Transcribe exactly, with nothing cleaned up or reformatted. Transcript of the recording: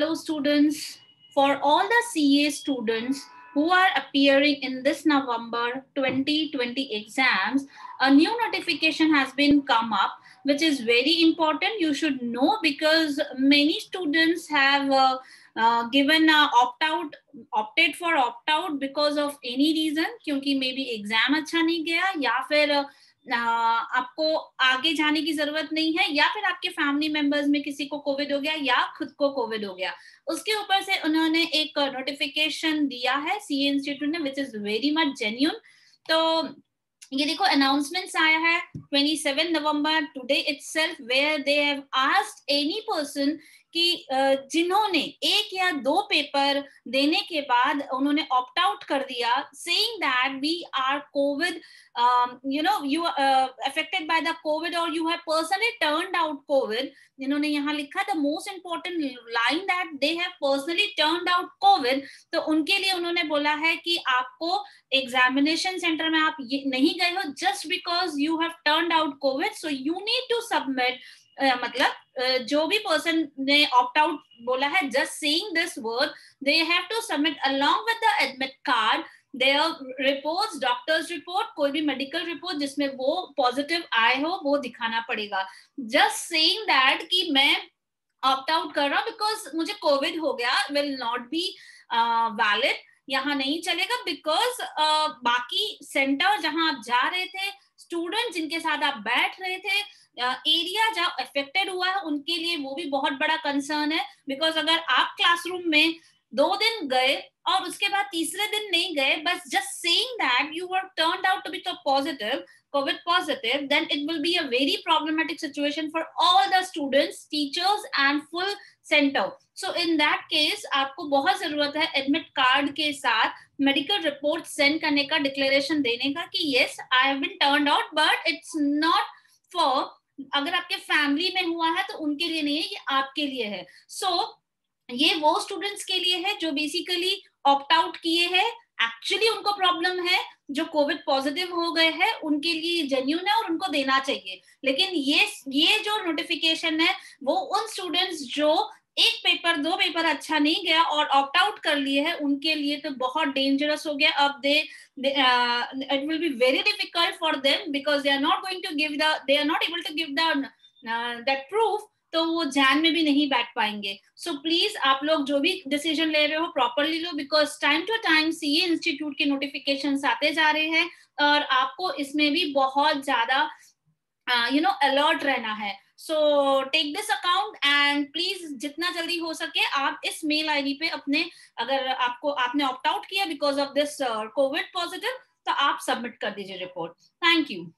Hello students, for all the C A students who are appearing in this November twenty twenty exams, a new notification has been come up, which is very important. You should know because many students have uh, uh, given uh, opt out, opted for opt out because of any reason, क्योंकि maybe exam अच्छा नहीं गया या फिर uh, आपको आगे जाने की जरूरत नहीं है या फिर आपके फैमिली मेंबर्स में किसी को कोविड हो गया या खुद को कोविड हो गया उसके ऊपर से उन्होंने एक नोटिफिकेशन दिया है सीए इंस्टीट्यूट ने which is very much genuine तो ये देखो अनाउंसमेंट्स आया है twenty-seventh November today itself where they have asked any person कि जिन्होंने एक या दो पेपर देने के बाद उन्होंने ऑप्ट आउट कर दिया saying that we are covid you know you affected by the covid और you have personally turned out covid इन्होंने यहाँ लिखा the most important line that they have personally turned out covid तो उनके लिए उन्होंने बोला है कि आपको एग्जामिनेशन सेंटर में आप नहीं गए हो just because you have turned out covid so you need to submit Uh, मतलब uh, जो भी पर्सन ने ऑप्ट आउट बोला है just seeing this word they have to submit along with the admit card their reports doctor's report कोई भी medical report जिसमें वो पॉजिटिव आए हो वो दिखाना पड़ेगा जस्ट सीइंग दैट कि मैं ऑप्ट आउट कर रहा हूँ बिकॉज मुझे कोविड हो गया विल नॉट बी वैलिड यहाँ नहीं चलेगा बिकॉज uh, बाकी सेंटर जहाँ आप जा रहे थे स्टूडेंट जिनके साथ आप बैठ रहे थे एरिया जहाँ अफेक्टेड हुआ है उनके लिए वो भी बहुत बड़ा कंसर्न है बिकॉज अगर आप क्लासरूम में दो दिन गए और उसके बाद तीसरे दिन नहीं गए बस just saying that you were turned out to be positive covid positive then it will be a very problematic situation for all the students teachers and full centre so in that case आपको बहुत जरूरत है admit card के साथ medical report send करने का declaration देने का कि yes I have been turned out but it's not for अगर आपके फैमिली में हुआ है तो उनके लिए नहीं है ये आपके लिए है सो so, ये वो स्टूडेंट्स के लिए है जो बेसिकली ऑप्ट आउट किए हैं एक्चुअली उनको प्रॉब्लम है जो कोविड पॉजिटिव हो गए हैं उनके लिए जेन्युइन है और उनको देना चाहिए लेकिन ये ये जो नोटिफिकेशन है वो उन स्टूडेंट्स जो एक पेपर दो पेपर अच्छा नहीं गया और ऑप्ट आउट कर लिए है उनके लिए तो बहुत डेंजरस हो गया अब they it will be very difficult for them because they are not going to give the they are not able to give the that proof तो वो जैन में भी नहीं बैठ पाएंगे सो प्लीज आप लोग जो भी डिसीजन ले रहे हो प्रॉपरली लो because time to time CA institute के नोटिफिकेशंस आते जा रहे हैं और आपको इसमें भी बहुत ज्यादा यू नो अलर्ट रहना है so take this account and please जितना जल्दी हो सके आप इस मेल आईडी पे अपने अगर आपको आपने ऑप्ट आउट किया because of this covid positive तो आप सबमिट कर दीजिए रिपोर्ट थैंक यू